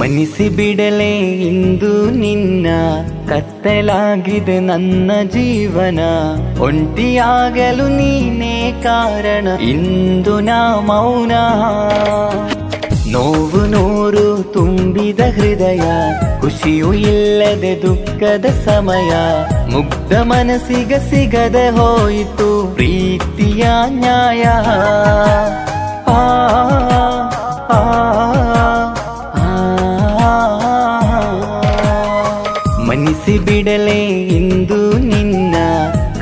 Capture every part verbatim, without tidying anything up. ಮನ್ನಿಸಿ ಬಿಡಲೇ ಇಂದು ನಿನ್ನ ಕತ್ತಲಾಗಿದೆ ನನ್ನ ಜೀವನ, ಒಂಟಿಯಾಗಲು ನೀನೇ ಕಾರಣ ಇಂದು ನಾ ಮೌನ. ನೋವು ನೂರು ತುಂಬಿದ ಹೃದಯ, ಖುಷಿಯೂ ಇಲ್ಲದೆ ದುಃಖದ ಸಮಯ, ಮುಗ್ಧ ಮನಸ್ಸಿಗೆ ಸಿಗದೆ ಹೋಯಿತು ಪ್ರೀತಿಯ ನ್ಯಾಯ. ಆ ಆ ಮನಸ್ಸಿ ಬಿಡಲೇ ಇಂದು ನಿನ್ನ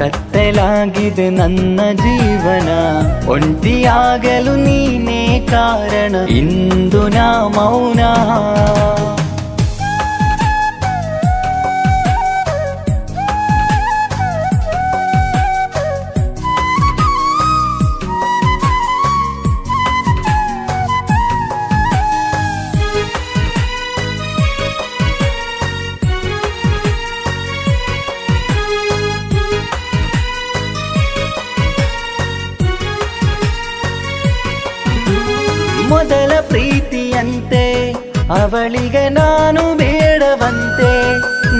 ಕತ್ತಲಾಗಿದೆ ನನ್ನ ಜೀವನ, ಒಂಟಿಯಾಗಲು ನೀನೇ ಕಾರಣ ಇಂದು ನಾ ಮೌನ. ಮೊದಲ ಪ್ರೀತಿಯಂತೆ ಅವಳಿಗೆ ನಾನು ಬೇಡವಂತೆ,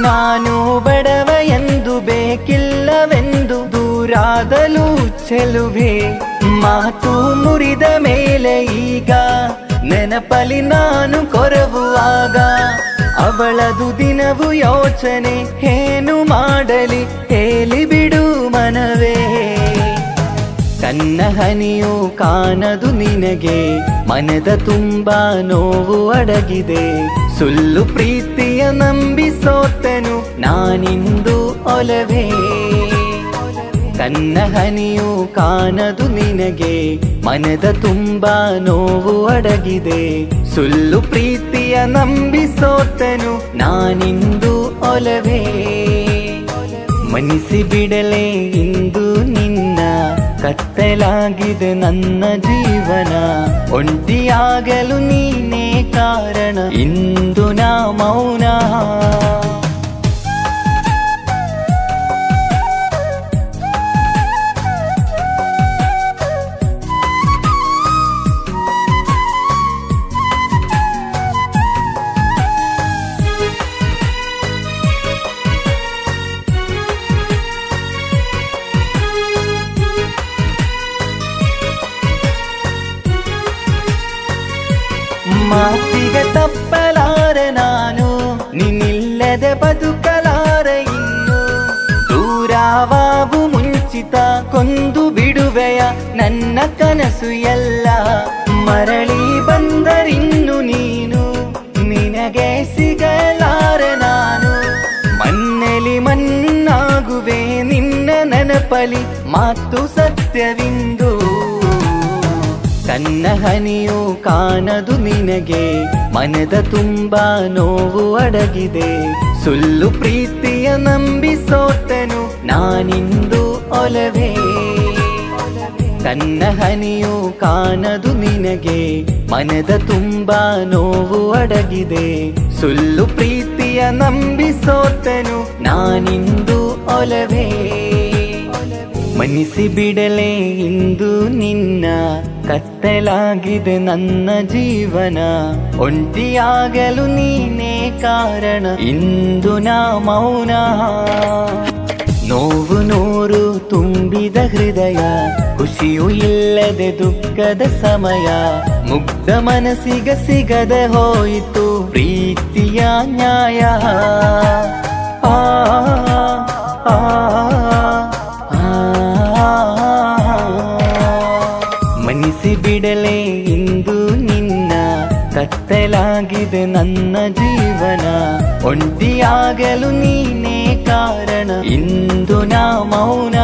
ನಾನು ಬಡವ ಎಂದು ಬೇಕಿಲ್ಲವೆಂದು ದೂರಾದಲೂ ಚೆಲುವೆ. ಮಾತು ಮುರಿದ ಮೇಲೆ ಈಗ ನೆನಪಲಿ ನಾನು ಕೊರಗುವಾಗ, ಅವಳದು ದಿನವೂ ಯೋಚನೆ ಏನು ಮಾಡಲಿ ಹೇಳಿ ಬಿಡು ಮನವೇ. ನನ್ನ ಹನಿಯು ಕಾಣದು ನಿನಗೆ, ಮನದ ತುಂಬ ನೋವು ಅಡಗಿದೆ, ಸುಳ್ಳು ಪ್ರೀತಿಯ ನಂಬಿಸೋತನು ನಾನಿಂದು ಒಲವೇ. ನನ್ನ ಹನಿಯು ಕಾಣದು ನಿನಗೆ, ಮನದ ತುಂಬ ನೋವು ಅಡಗಿದೆ, ಸುಳ್ಳು ಪ್ರೀತಿಯ ನಂಬಿಸೋತನು ನಾನಿಂದು ಒಲವೇ. ಮನಸ್ಸಿ ಬಿಡಲೇ ಇಂದು ನಿನ್ನ ಕತ್ತಲಾಗಿದೆ ನನ್ನ ಜೀವನ, ಒಂಟಿಯಾಗಲು ನೀನೇ ಕಾರಣ ಇಂದು ನಾ ಮೌನ. ಮಾತಿಗೆ ತಪ್ಪಲಾರೆ ನಾನು, ನಿನ್ನಿಲ್ಲದೆ ಬದುಕಲಾರೆ ಇನ್ನು, ದೂರವಾಗು ಮುಂಚಿತ ಕೊಂದು ಬಿಡುವೆಯ ನನ್ನ ಕನಸು ಎಲ್ಲ. ಮರಳಿ ಬಂದರಿನ್ನು ನೀನು, ನಿನಗೆ ಸಿಗಲಾರೆ ನಾನು, ಮನ್ನೆಲಿ ಮಣ್ಣಾಗುವೆ ನಿನ್ನ ನೆನಪಲಿ ಮಾತು ಸತ್ಯವಿಂದು. ನನ್ನ ಹನಿಯು ಕಾಣದು ನಿನಗೆ, ಮನದ ತುಂಬ ನೋವು ಅಡಗಿದೆ, ಸುಳ್ಳು ಪ್ರೀತಿಯ ನಂಬಿಸೋತನು ನಾನಿಂದು ಒಲವೇ. ನನ್ನ ಹನಿಯು ಕಾಣದು ನಿನಗೆ, ಮನದ ತುಂಬ ನೋವು ಅಡಗಿದೆ, ಸುಳ್ಳು ಪ್ರೀತಿಯ ನಂಬಿಸೋತನು ನಾನಿಂದು ಒಲವೇ. ಮನಸ್ಸಿ ಬಿಡಲೇ ಇಂದು ನಿನ್ನ ಕತ್ತಲಾಗಿದೆ ನನ್ನ ಜೀವನ, ಒಂಟಿಯಾಗಲು ನೀನೇ ಕಾರಣ ಇಂದು ನಾ ಮೌನ. ನೋವು ನೂರು ತುಂಬಿದ ಹೃದಯ, ಖುಷಿಯೂ ಇಲ್ಲದೆ ದುಃಖದ ಸಮಯ, ಮುಗ್ಧ ಮನಸ್ಸಿಗೆ ಸಿಗದೆ ಹೋಯಿತು ಪ್ರೀತಿಯ ನ್ಯಾಯ. ಆ ಆ ಮನಸ್ಸಿ ಬಿಡಲೇ ಇಂದು ನಿನ್ನ ಕತ್ತಲಾಗಿದೆ ನನ್ನ ಜೀವನ, ಒಂಟಿಯಾಗಲು ನೀನೇ ಕಾರಣ ಇಂದು ನಾ ಮೌನ.